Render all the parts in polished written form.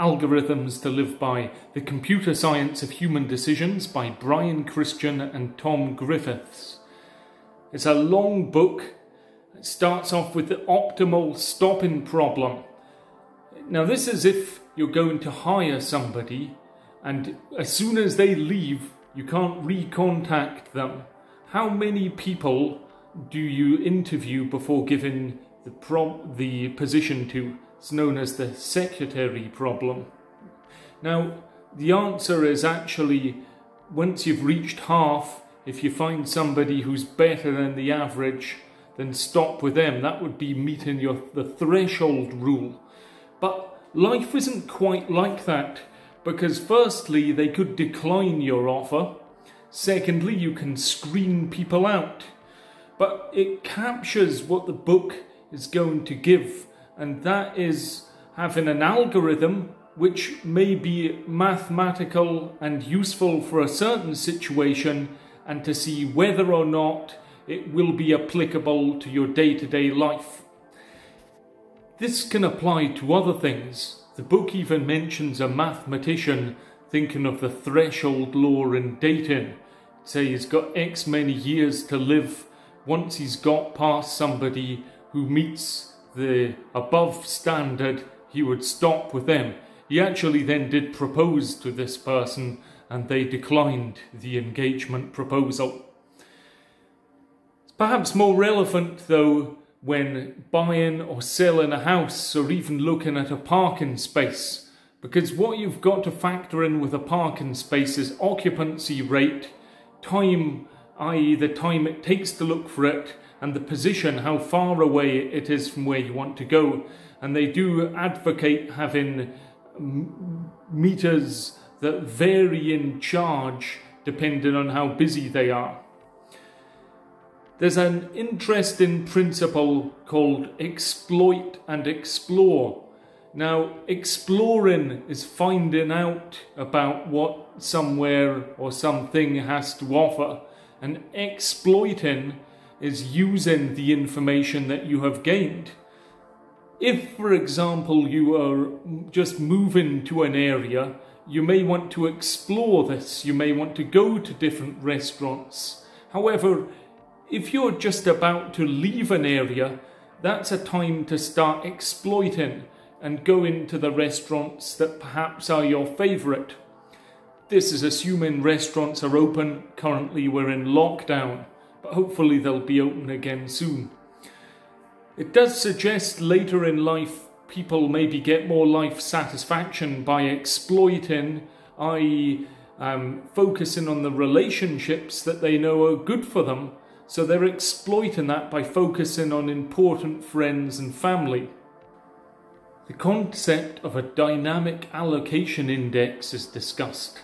Algorithms to Live By, The Computer Science of Human Decisions by Brian Christian and Tom Griffiths. It's a long book. It starts off with the optimal stopping problem. Now this is if you're going to hire somebody and as soon as they leave, you can't recontact them. How many people do you interview before giving the position to? It's known as the secretary problem. Now, the answer is actually, once you've reached half, if you find somebody who's better than the average, then stop with them. That would be meeting the threshold rule. But life isn't quite like that, because firstly, they could decline your offer. Secondly, you can screen people out. But it captures what the book is going to give, and that is having an algorithm which may be mathematical and useful for a certain situation, and to see whether or not it will be applicable to your day-to-day life. This can apply to other things. The book even mentions a mathematician thinking of the threshold law in dating. Say he's got X many years to live once he's got past somebody who meets the above standard, he would stop with them. He actually then did propose to this person and they declined the engagement proposal. Perhaps more relevant though when buying or selling a house or even looking at a parking space, because what you've got to factor in with a parking space is occupancy rate, time, i.e. the time it takes to look for it, and the position, how far away it is from where you want to go. And they do advocate having meters that vary in charge depending on how busy they are. There's an interesting principle called exploit and explore. Now, exploring is finding out about what somewhere or something has to offer, and exploiting is using the information that you have gained. If, for example, you are just moving to an area, you may want to explore this. You may want to go to different restaurants. However, if you're just about to leave an area, that's a time to start exploiting and go into the restaurants that perhaps are your favourite. This is assuming restaurants are open. Currently we're in lockdown, but hopefully they'll be open again soon. It does suggest later in life people maybe get more life satisfaction by exploiting, i.e. Focusing on the relationships that they know are good for them. So they're exploiting that by focusing on important friends and family. The concept of a dynamic allocation index is discussed.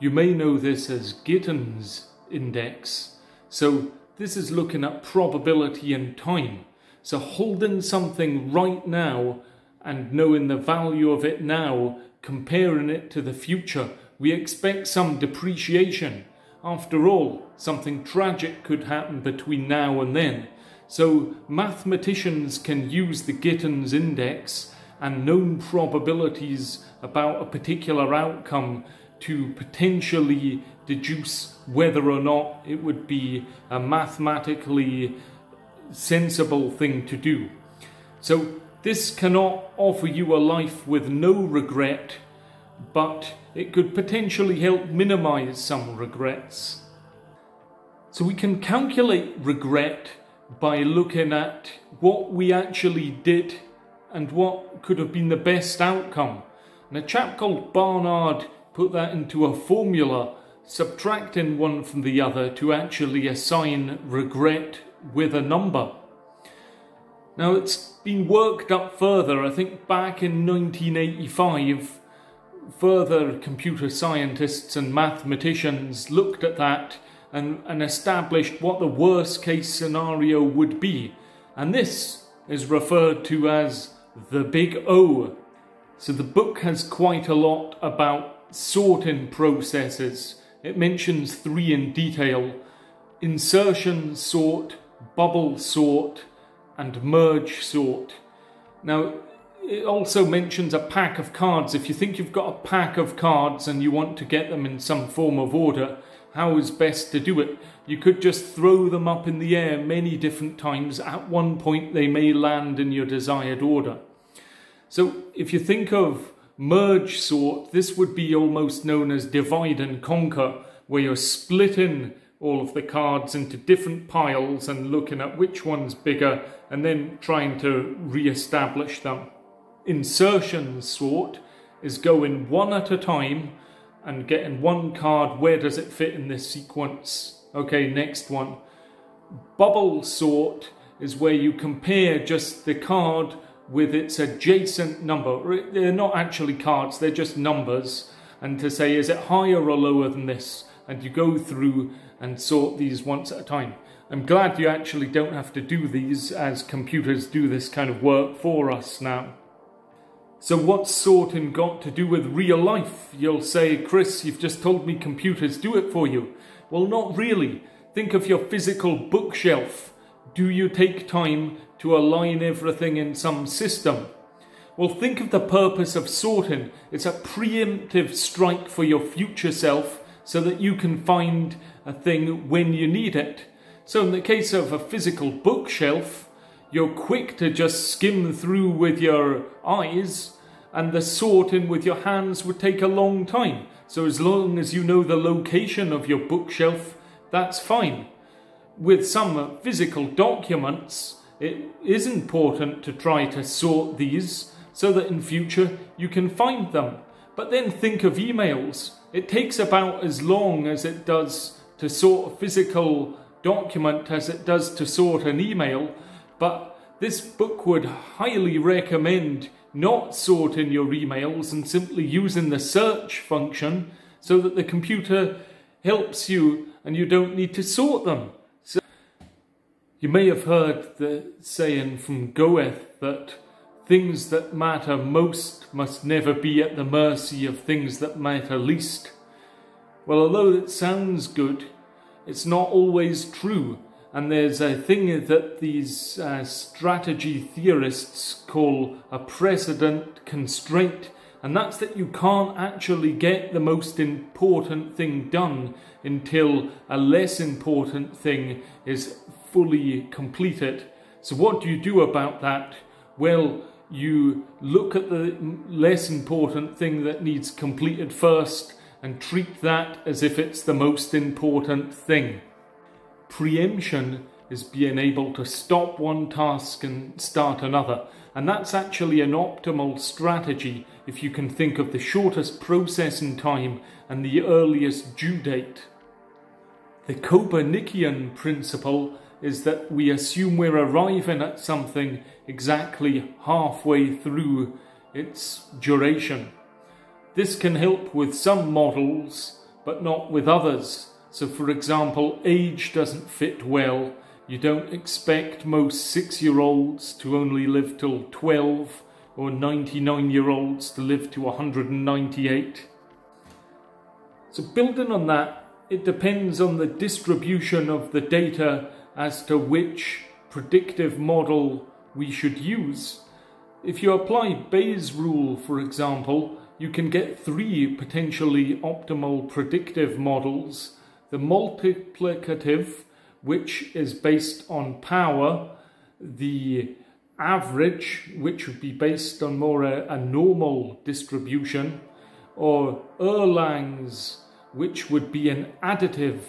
You may know this as Gittins index. So this is looking at probability and time. So holding something right now and knowing the value of it now, comparing it to the future, we expect some depreciation. After all, something tragic could happen between now and then. So mathematicians can use the Gittins index and known probabilities about a particular outcome to potentially deduce whether or not it would be a mathematically sensible thing to do. So this cannot offer you a life with no regret, but it could potentially help minimize some regrets. So we can calculate regret by looking at what we actually did and what could have been the best outcome. And a chap called Barnard put that into a formula, subtracting one from the other to actually assign regret with a number. Now it's been worked up further. I think back in 1985, further computer scientists and mathematicians looked at that and established what the worst case scenario would be. And this is referred to as the Big-O. So the book has quite a lot about sorting processes. It mentions three in detail: insertion sort, bubble sort, and merge sort. Now it also mentions a pack of cards. If you think you've got a pack of cards and you want to get them in some form of order, how is best to do it? You could just throw them up in the air many different times. At one point they may land in your desired order. So if you think of merge sort, this would be almost known as divide and conquer, where you're splitting all of the cards into different piles and looking at which one's bigger and then trying to re-establish them. Insertion sort is going one at a time and getting one card, where does it fit in this sequence? Okay, next one. Bubble sort is where you compare just the card with its adjacent number. They're not actually cards, they're just numbers. And to say, is it higher or lower than this? And you go through and sort these once at a time. I'm glad you actually don't have to do these, as computers do this kind of work for us now. So what's sorting got to do with real life? You'll say, Chris, you've just told me computers do it for you. Well, not really. Think of your physical bookshelf. Do you take time to align everything in some system? Well, think of the purpose of sorting. It's a preemptive strike for your future self so that you can find a thing when you need it. So in the case of a physical bookshelf, you're quick to just skim through with your eyes, and the sorting with your hands would take a long time. So as long as you know the location of your bookshelf, that's fine. With some physical documents, it is important to try to sort these so that in future you can find them. But then think of emails. It takes about as long as it does to sort a physical document as it does to sort an email, but this book would highly recommend not sorting your emails and simply using the search function so that the computer helps you and you don't need to sort them. So you may have heard the saying from Goethe that things that matter most must never be at the mercy of things that matter least. Well, although it sounds good, it's not always true. And there's a thing that these strategy theorists call a precedent constraint. And that's that you can't actually get the most important thing done until a less important thing is fully completed. So what do you do about that? Well, you look at the less important thing that needs completed first and treat that as if it's the most important thing. Preemption is being able to stop one task and start another. And that's actually an optimal strategy if you can think of the shortest processing time and the earliest due date. The Copernican principle is that we assume we're arriving at something exactly halfway through its duration. This can help with some models, but not with others. So for example, age doesn't fit well. You don't expect most 6-year-olds to only live till 12, or 99-year-olds to live to 198. So building on that, it depends on the distribution of the data as to which predictive model we should use. If you apply Bayes' rule, for example, you can get 3 potentially optimal predictive models. The multiplicative, which is based on power, the average, which would be based on more a normal distribution, or Erlang's, which would be an additive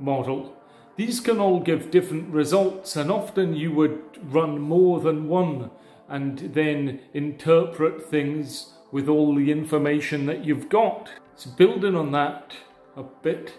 model. These can all give different results, and often you would run more than one and then interpret things with all the information that you've got. So building on that a bit,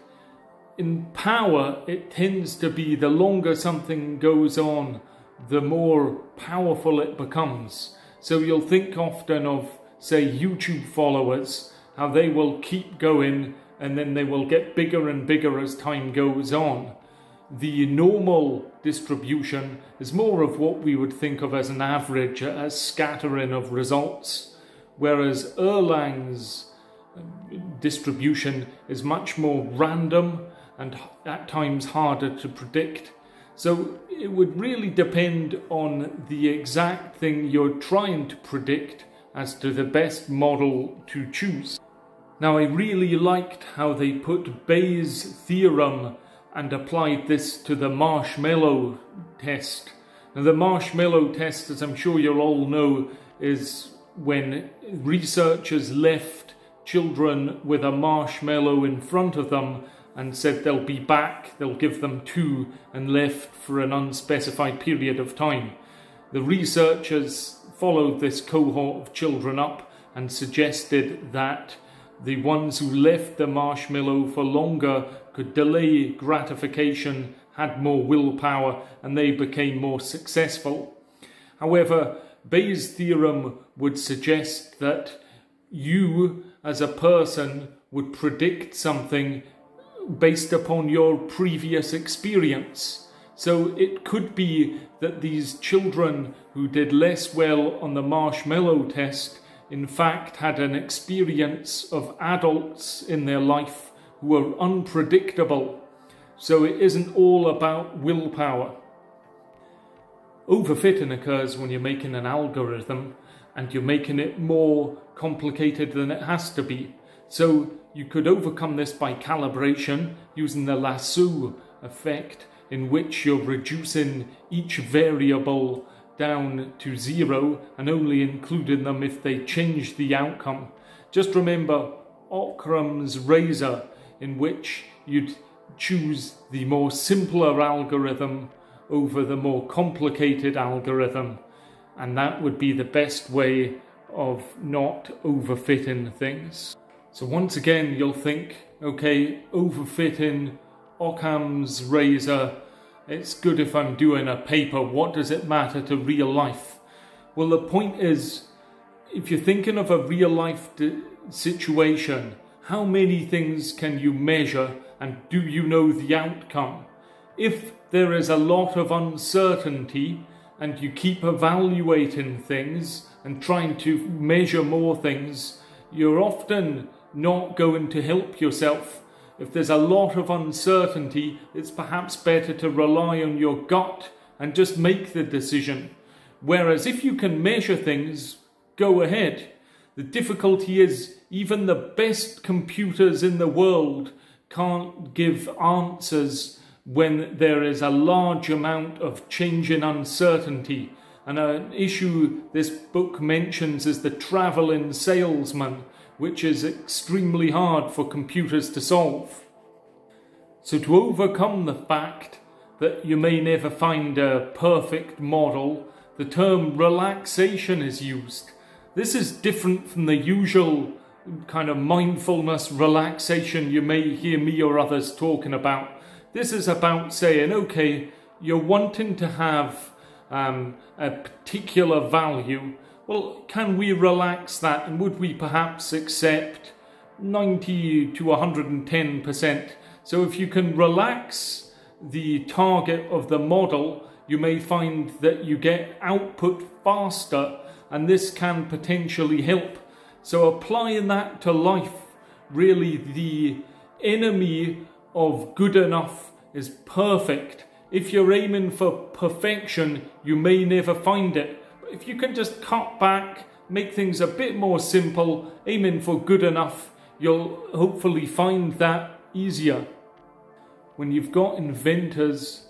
in power it tends to be the longer something goes on, the more powerful it becomes. So you'll think often of, say, YouTube followers, how they will keep going and then they will get bigger and bigger as time goes on. The normal distribution is more of what we would think of as an average, a scattering of results, whereas Erlang's distribution is much more random and at times harder to predict. So it would really depend on the exact thing you're trying to predict as to the best model to choose. Now, I really liked how they put Bayes' theorem and applied this to the marshmallow test. Now, the marshmallow test, as I'm sure you'll all know, is when researchers left children with a marshmallow in front of them and said they'll be back, they'll give them two, and left for an unspecified period of time. The researchers followed this cohort of children up and suggested that the ones who left the marshmallow for longer could delay gratification, had more willpower, and they became more successful. However, Bayes' theorem would suggest that you, as a person, would predict something based upon your previous experience. So it could be that these children who did less well on the marshmallow test in fact had an experience of adults in their life who were unpredictable. So it isn't all about willpower. Overfitting occurs when you're making an algorithm and you're making it more complicated than it has to be. So you could overcome this by calibration using the lasso effect, in which you're reducing each variable down to zero and only including them if they change the outcome. Just remember Ockham's razor, in which you'd choose the more simpler algorithm over the more complicated algorithm, and that would be the best way of not overfitting things. So once again, you'll think, okay, overfitting, Ockham's razor, it's good if I'm doing a paper, what does it matter to real life? Well, the point is, if you're thinking of a real life situation, how many things can you measure and do you know the outcome? If there is a lot of uncertainty and you keep evaluating things and trying to measure more things, you're often not going to help yourself. If there's a lot of uncertainty, it's perhaps better to rely on your gut and just make the decision. Whereas if you can measure things, go ahead. The difficulty is even the best computers in the world can't give answers when there is a large amount of change in uncertainty. And an issue this book mentions is the traveling salesman, which is extremely hard for computers to solve. So to overcome the fact that you may never find a perfect model, the term relaxation is used. This is different from the usual kind of mindfulness relaxation you may hear me or others talking about. This is about saying, okay, you're wanting to have a particular value. Well, can we relax that, and would we perhaps accept 90 to 110%? So if you can relax the target of the model, you may find that you get output faster, and this can potentially help. So applying that to life, really the enemy of good enough is perfect. If you're aiming for perfection, you may never find it. If you can just cut back, make things a bit more simple, aiming for good enough, you'll hopefully find that easier. When you've got inventors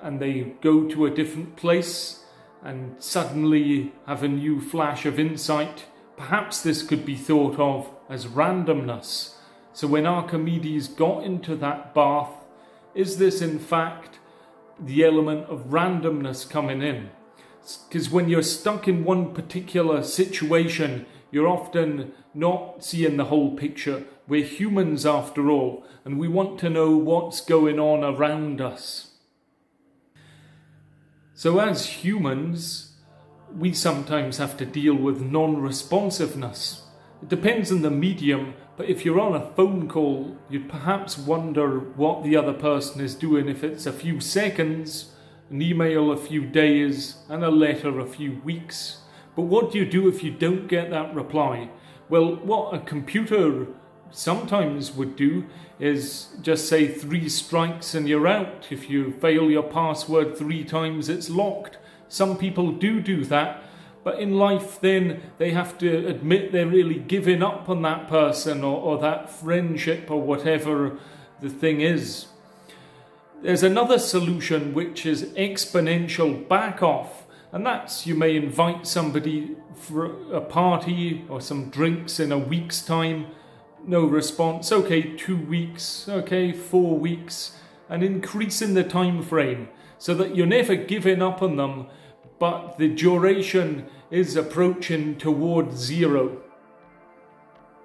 and they go to a different place and suddenly have a new flash of insight, perhaps this could be thought of as randomness. So when Archimedes got into that bath, is this in fact the element of randomness coming in? Because when you're stuck in one particular situation, you're often not seeing the whole picture. We're humans after all, and we want to know what's going on around us. So as humans, we sometimes have to deal with non-responsiveness. It depends on the medium, but if you're on a phone call, you'd perhaps wonder what the other person is doing if it's a few seconds, an email a few days, and a letter a few weeks. But what do you do if you don't get that reply? Well, what a computer sometimes would do is just say 3 strikes and you're out. If you fail your password 3 times, it's locked. Some people do that, but in life then they have to admit they're really giving up on that person or that friendship or whatever the thing is. There's another solution which is exponential back off, and that's you may invite somebody for a party or some drinks in a week's time. No response. Okay, 2 weeks. Okay, 4 weeks. And increase in the time frame so that you're never giving up on them, but the duration is approaching toward 0.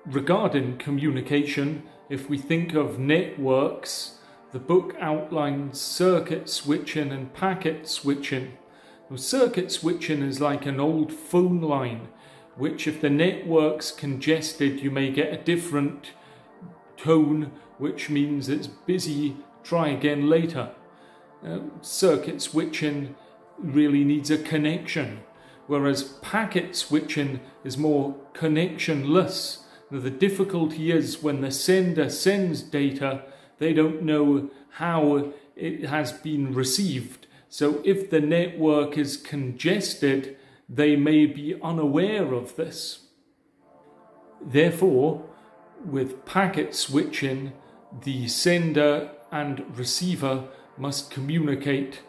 Regarding communication, if we think of networks, the book outlines circuit switching and packet switching. Now, circuit switching is like an old phone line, which if the network's congested, you may get a different tone, which means it's busy, try again later. Circuit switching really needs a connection, whereas packet switching is more connectionless. Now, the difficulty is when the sender sends data, they don't know how it has been received. So if the network is congested, they may be unaware of this. Therefore, with packet switching, the sender and receiver must communicate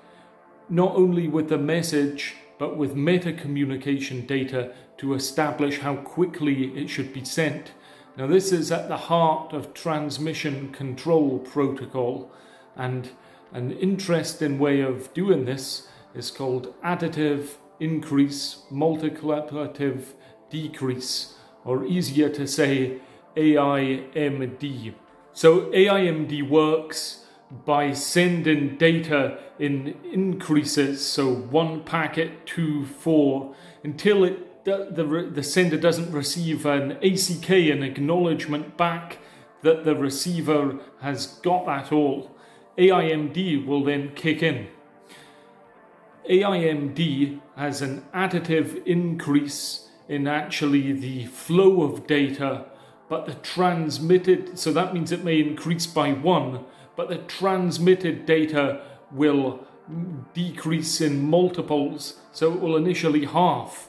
not only with the message, but with meta-communication data to establish how quickly it should be sent. Now, this is at the heart of transmission control protocol, and an interesting way of doing this is called additive increase, multiplicative decrease, or easier to say, AIMD. So AIMD works by sending data in increases, so 1 packet, 2, 4, until the sender doesn't receive an ACK, an acknowledgement back that the receiver has got that all. AIMD will then kick in. AIMD has an additive increase in actually the flow of data, but the transmitted, so that means it may increase by 1, but the transmitted data will decrease in multiples, so it will initially halve.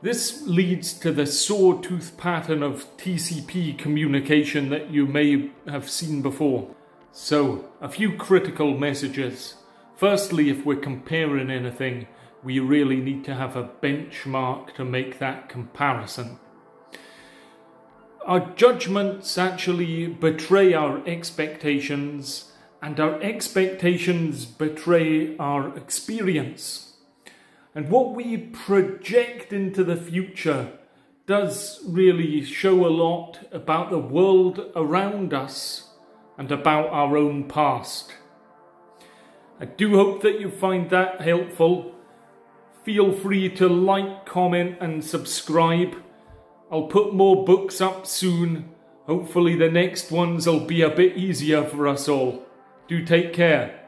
This leads to the sawtooth pattern of TCP communication that you may have seen before. So, a few critical messages. Firstly, if we're comparing anything, we really need to have a benchmark to make that comparison. Our judgments actually betray our expectations, and our expectations betray our experience. And what we project into the future does really show a lot about the world around us and about our own past. I do hope that you find that helpful. Feel free to like, comment and subscribe. I'll put more books up soon. Hopefully the next ones will be a bit easier for us all. Do take care.